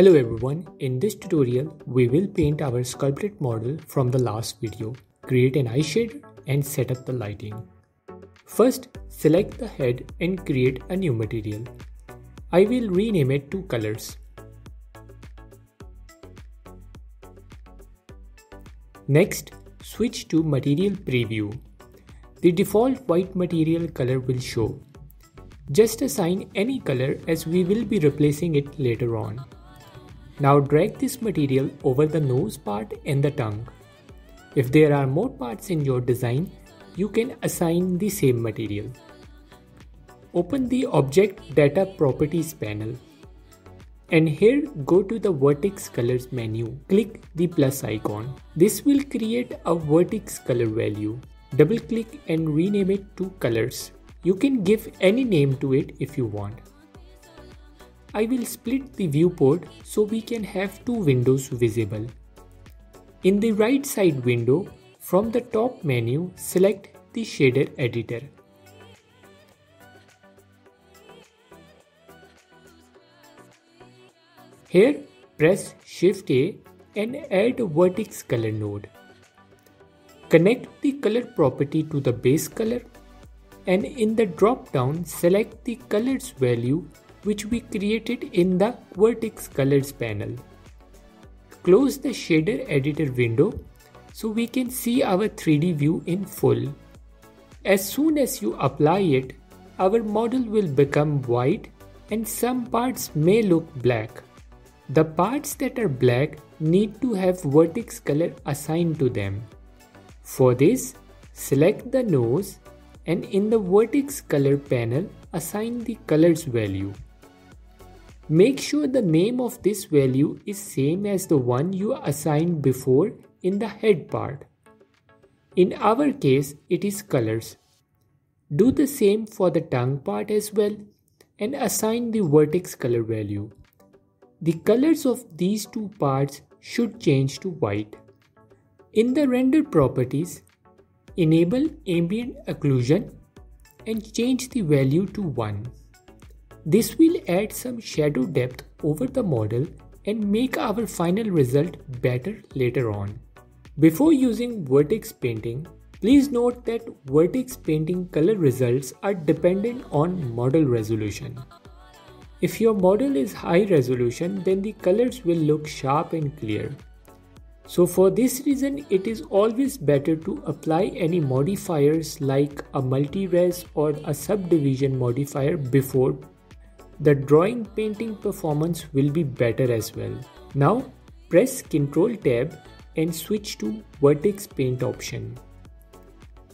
Hello everyone, in this tutorial we will paint our sculpted model from the last video, create an eye shader and set up the lighting. First, select the head and create a new material. I will rename it to colors. Next, switch to material preview. The default white material color will show. Just assign any color as we will be replacing it later on. Now drag this material over the nose part and the tongue. If there are more parts in your design, you can assign the same material. Open the Object Data Properties panel. And here go to the Vertex Colors menu. Click the plus icon. This will create a vertex color value. Double click and rename it to Colors. You can give any name to it if you want. I will split the viewport so we can have two windows visible. In the right side window, from the top menu, select the shader editor. Here, press Shift A and add a vertex color node. Connect the color property to the base color, and in the drop down, select the color's value which we created in the Vertex Colors panel. Close the shader editor window so we can see our 3D view in full. As soon as you apply it, our model will become white and some parts may look black. The parts that are black need to have vertex color assigned to them. For this, select the nose and in the Vertex Color panel, assign the color's value. Make sure the name of this value is same as the one you assigned before in the head part. In our case, it is colors. Do the same for the tongue part as well and assign the vertex color value. The colors of these two parts should change to white. In the render properties, enable ambient occlusion and change the value to 1. This will add some shadow depth over the model and make our final result better later on. Before using vertex painting, please note that vertex painting color results are dependent on model resolution. If your model is high resolution, then the colors will look sharp and clear. So for this reason, it is always better to apply any modifiers like a multi-res or a subdivision modifier before. The drawing painting performance will be better as well. Now press Ctrl Tab and switch to Vertex Paint option.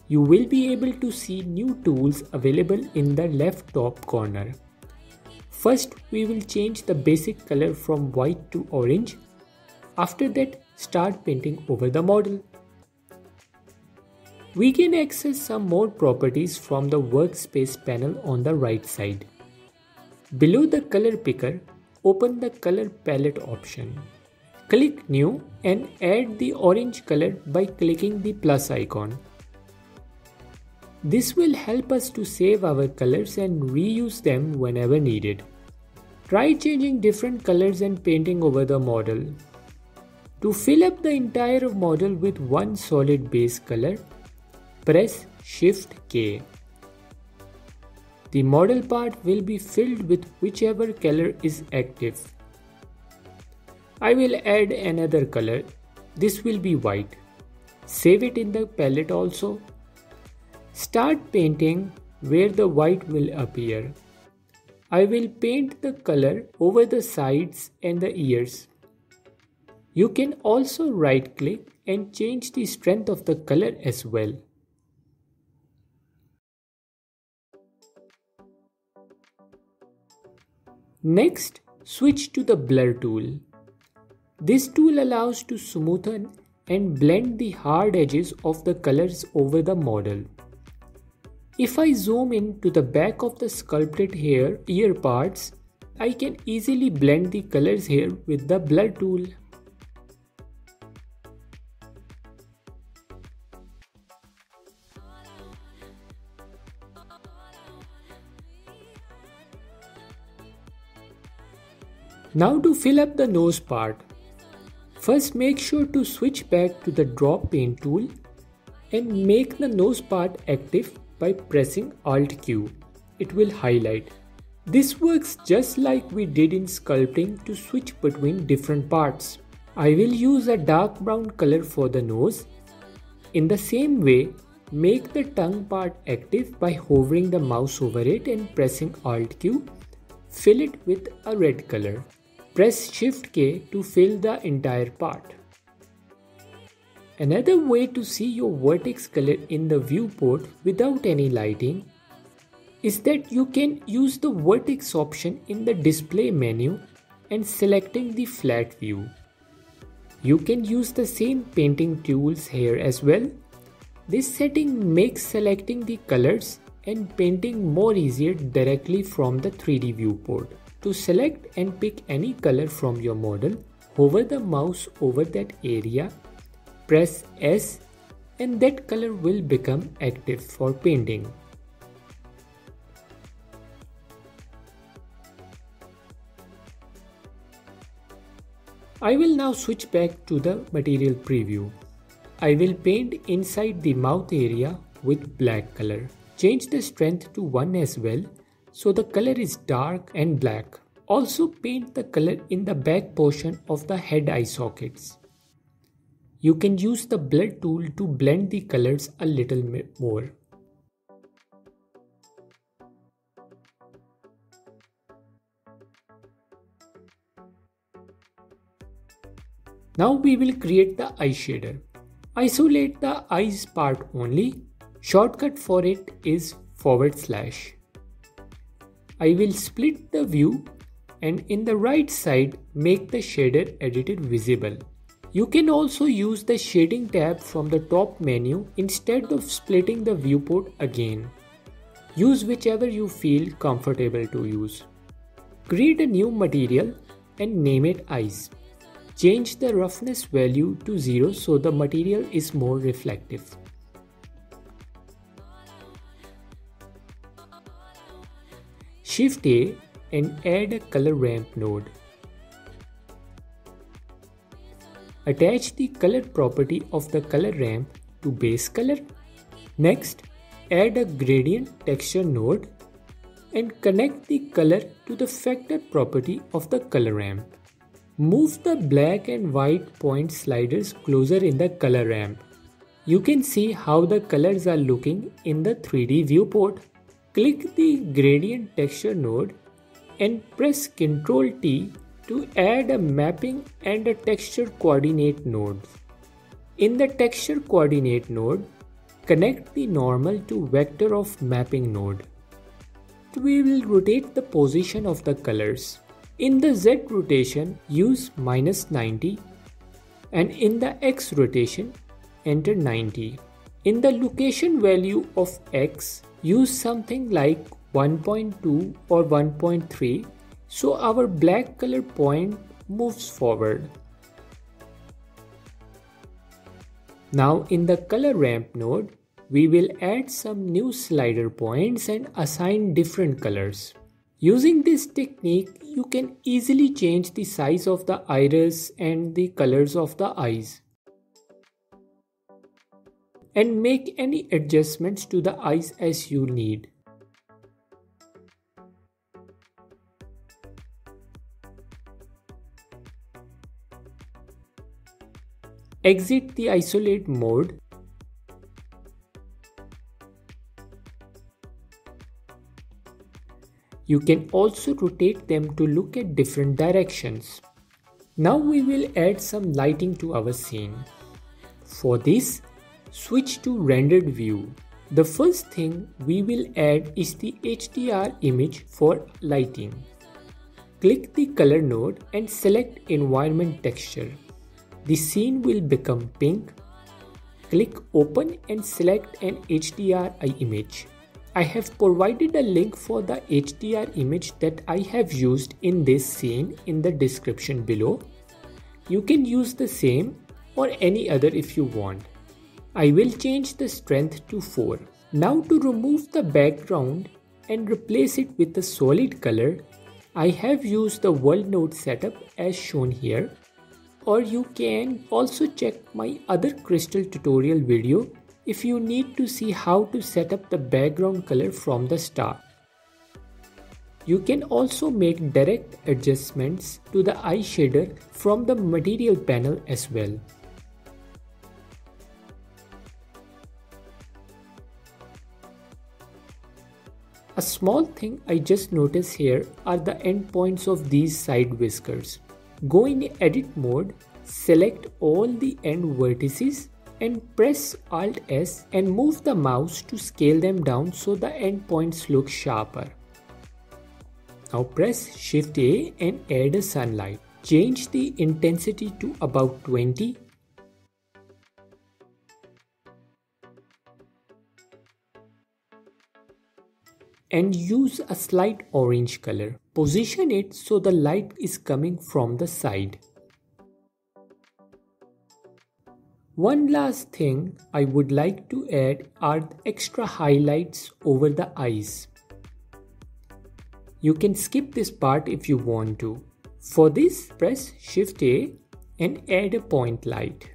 You will be able to see new tools available in the left top corner. First, we will change the basic color from white to orange. After that, start painting over the model. We can access some more properties from the workspace panel on the right side. Below the color picker, open the color palette option. Click new and add the orange color by clicking the plus icon. This will help us to save our colors and reuse them whenever needed. Try changing different colors and painting over the model. To fill up the entire model with one solid base color, press Shift K. The model part will be filled with whichever color is active. I will add another color. This will be white. Save it in the palette also. Start painting where the white will appear. I will paint the color over the sides and the ears. You can also right click and change the strength of the color as well. Next, switch to the Blur tool. This tool allows to smoothen and blend the hard edges of the colors over the model. If I zoom in to the back of the sculpted hair ear parts, I can easily blend the colors here with the Blur tool. Now to fill up the nose part, first make sure to switch back to the draw paint tool and make the nose part active by pressing Alt Q. It will highlight. This works just like we did in sculpting to switch between different parts. I will use a dark brown color for the nose. In the same way, make the tongue part active by hovering the mouse over it and pressing Alt Q. Fill it with a red color. Press Shift K to fill the entire part. Another way to see your vertex color in the viewport without any lighting is that you can use the vertex option in the display menu and selecting the flat view. You can use the same painting tools here as well. This setting makes selecting the colors and painting more easier directly from the 3D viewport. To select and pick any color from your model, hover the mouse over that area, press S, and that color will become active for painting. I will now switch back to the material preview. I will paint inside the mouth area with black color. Change the strength to 1 as well, so the color is dark and black. Also paint the color in the back portion of the head-eye sockets. You can use the blend tool to blend the colors a little bit more. Now we will create the eyeshadow. Isolate the eyes part only. Shortcut for it is /. I will split the view and in the right side make the shader edited visible. You can also use the shading tab from the top menu instead of splitting the viewport again. Use whichever you feel comfortable to use. Create a new material and name it eyes. Change the roughness value to 0 so the material is more reflective. Shift A and add a color ramp node. Attach the color property of the color ramp to base color. Next, add a gradient texture node and connect the color to the factor property of the color ramp. Move the black and white point sliders closer in the color ramp. You can see how the colors are looking in the 3D viewport. Click the gradient texture node and press Ctrl T to add a mapping and a texture coordinate node. In the texture coordinate node, connect the normal to vector of mapping node. We will rotate the position of the colors. In the Z rotation, use -90 and in the X rotation, enter 90. In the location value of X, use something like 1.2 or 1.3 so our black color point moves forward. Now in the color ramp node, we will add some new slider points and assign different colors. Using this technique, you can easily change the size of the iris and the colors of the eyes, and make any adjustments to the eyes as you need. Exit the isolate mode. You can also rotate them to look at different directions. Now we will add some lighting to our scene. For this, switch to rendered view. The first thing we will add is the HDR image for lighting. Click the color node and select environment texture. The scene will become pink. Click open and select an HDRI image. I have provided a link for the HDR image that I have used in this scene in the description below. You can use the same or any other if you want. I will change the strength to 4. Now to remove the background and replace it with a solid color, I have used the WorldNote setup as shown here, or you can also check my other crystal tutorial video if you need to see how to set up the background color from the start. You can also make direct adjustments to the eye shader from the material panel as well. A small thing I just noticed here are the endpoints of these side whiskers. Go in edit mode, select all the end vertices and press Alt S and move the mouse to scale them down so the endpoints look sharper. Now press Shift A and add a sunlight. Change the intensity to about 20. And use a slight orange color. Position it so the light is coming from the side. One last thing I would like to add are the extra highlights over the eyes. You can skip this part if you want to. For this, press Shift A and add a point light.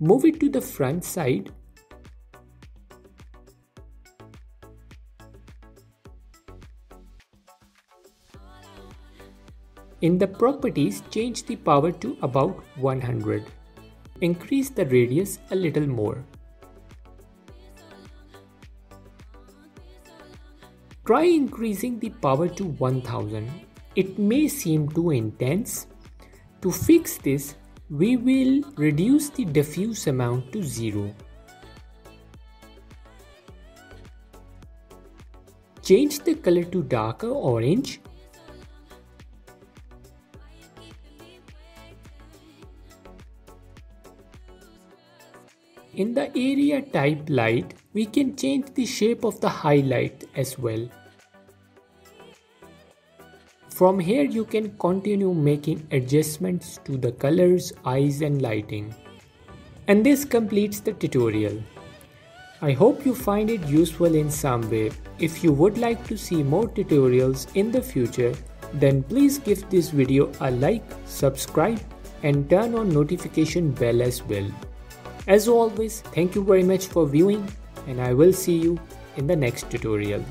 Move it to the front side. In the properties, change the power to about 100. Increase the radius a little more. Try increasing the power to 1000. It may seem too intense. To fix this, we will reduce the diffuse amount to 0. Change the color to darker orange. In the area type light, we can change the shape of the highlight as well. From here you can continue making adjustments to the colors, eyes and lighting. And this completes the tutorial. I hope you find it useful in some way. If you would like to see more tutorials in the future, then please give this video a like, subscribe and turn on notification bell as well. As always, thank you very much for viewing and I will see you in the next tutorial.